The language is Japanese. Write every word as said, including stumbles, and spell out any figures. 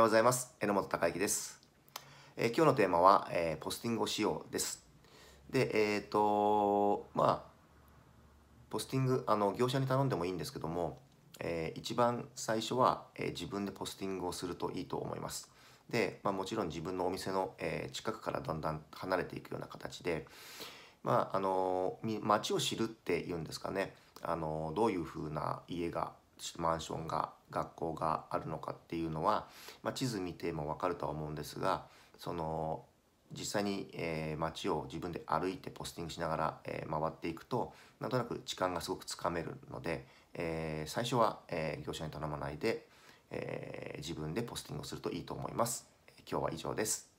ようございます。榎本孝之です。えー、今日のテーマは、えー、ポスティングをしようです。で、えっと、まあ、ポスティング、あの、業者に頼んでもいいんですけども、えー、一番最初は、えー、自分でポスティングをするといいと思います。で、まあ、もちろん自分のお店の、えー、近くからだんだん離れていくような形で、まあ、あの、街を知るっていうんですかね、あの、どういうふうな家が、マンションが、学校があるのかっていうのは、まあ、地図見ても分かるとは思うんですが、その実際に、えー、街を自分で歩いてポスティングしながら、えー、回っていくとなんとなく時間がすごくつかめるので、えー、最初は、えー、業者に頼まないで、えー、自分でポスティングをするといいと思います。今日は以上です。